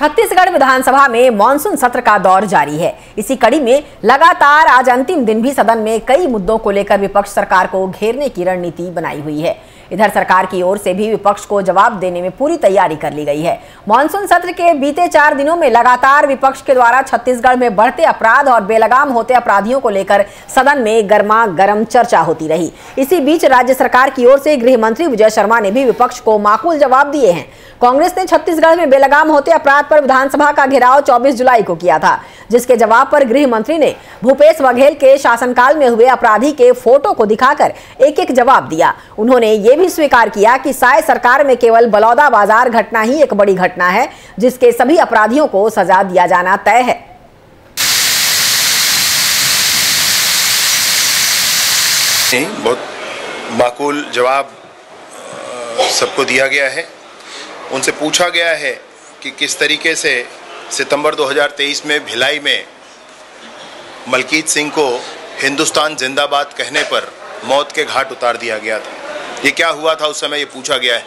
छत्तीसगढ़ विधानसभा में मॉनसून सत्र का दौर जारी है। इसी कड़ी में लगातार आज अंतिम दिन भी सदन में कई मुद्दों को लेकर विपक्ष सरकार को घेरने की रणनीति बनाई हुई है। इधर सरकार की ओर से भी विपक्ष को जवाब देने में पूरी तैयारी कर ली गई है। मॉनसून सत्र के बीते 4 दिनों में लगातार विपक्ष के द्वारा छत्तीसगढ़ में बढ़ते अपराध और बेलगाम होते अपराधियों को लेकर सदन में गर्मा गर्म चर्चा होती रही। इसी बीच राज्य सरकार की ओर से गृह मंत्री विजय शर्मा ने भी विपक्ष को माकूल जवाब दिए हैं। कांग्रेस ने छत्तीसगढ़ में बेलगाम होते अपराध पर विधानसभा का घेराव 24 जुलाई को किया था, जिसके जवाब पर गृह मंत्री ने भूपेश बघेल के शासनकाल में हुए अपराधी के फोटो को दिखाकर एक-एक जवाब दिया। उन्होंने ये भी स्वीकार किया कि साय सरकार में केवल बलौदा बाजार घटना ही एक बड़ी घटना है, जिसके सभी अपराधियों को सजा दिया जाना तय है। बहुत माकूल जवाब सबको दिया गया है। उनसे पूछा गया है कि किस तरीके से सितंबर 2023 में भिलाई में मलकीत सिंह को हिंदुस्तान जिंदाबाद कहने पर मौत के घाट उतार दिया गया था, ये क्या हुआ था उस समय, ये पूछा गया है।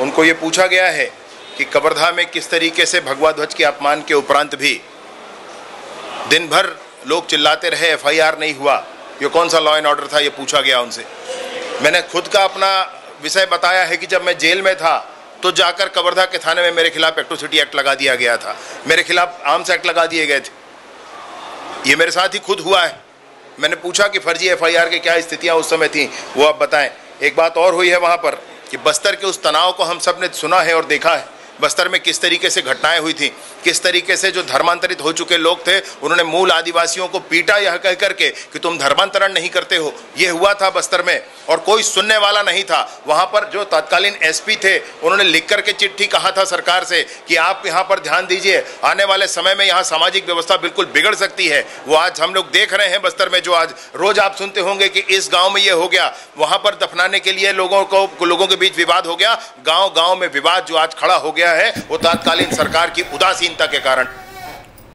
उनको ये पूछा गया है कि कवर्धा में किस तरीके से भगवा ध्वज के अपमान के उपरांत भी दिन भर लोग चिल्लाते रहे, एफआईआर नहीं हुआ, ये कौन सा लॉ एंड ऑर्डर था, ये पूछा गया उनसे। मैंने खुद का अपना विषय बताया है कि जब मैं जेल में था तो जाकर कवर्धा के थाने में मेरे खिलाफ एट्रोसिटी एक्ट लगा दिया गया था, मेरे खिलाफ आर्म्स एक्ट लगा दिए गए थे। ये मेरे साथ ही खुद हुआ है। मैंने पूछा कि फर्जी एफआईआर के क्या स्थितियां उस समय थी, वो आप बताएं। एक बात और हुई है वहाँ पर कि बस्तर के उस तनाव को हम सब ने सुना है और देखा है। बस्तर में किस तरीके से घटनाएं हुई थी, किस तरीके से जो धर्मांतरित हो चुके लोग थे उन्होंने मूल आदिवासियों को पीटा यह कह करके कि तुम धर्मांतरण नहीं करते हो। ये हुआ था बस्तर में और कोई सुनने वाला नहीं था। वहाँ पर जो तत्कालीन एसपी थे उन्होंने लिख करके चिट्ठी कहा था सरकार से कि आप यहाँ पर ध्यान दीजिए, आने वाले समय में यहाँ सामाजिक व्यवस्था बिल्कुल बिगड़ सकती है। वो आज हम लोग देख रहे हैं बस्तर में, जो आज रोज आप सुनते होंगे कि इस गाँव में ये हो गया, वहाँ पर दफनाने के लिए लोगों के बीच विवाद हो गया। गाँव गाँव में विवाद जो आज खड़ा हो गया है वो तत्कालीन सरकार की उदासीनता के कारण।